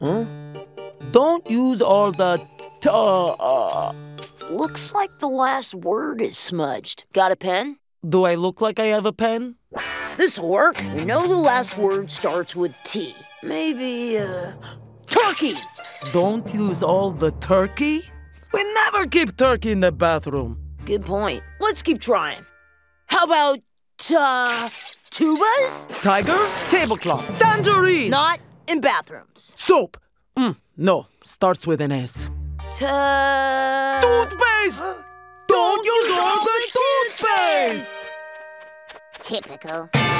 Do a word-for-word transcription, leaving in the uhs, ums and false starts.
Huh? Don't use all the tuh. Looks like the last word is smudged. Got a pen? Do I look like I have a pen? This'll work. You know the last word starts with T. Maybe, uh, turkey! Don't use all the turkey? We never keep turkey in the bathroom. Good point. Let's keep trying. How about, uh, tubas? Tigers? Tablecloth. Tangerine! Not in bathrooms. Soap! Mm, no, starts with an S. Ta toothpaste! Don't, Don't use all the toothpaste! Typical.